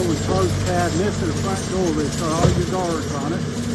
window and closed cabinet to the front door. It's got all your guards on it.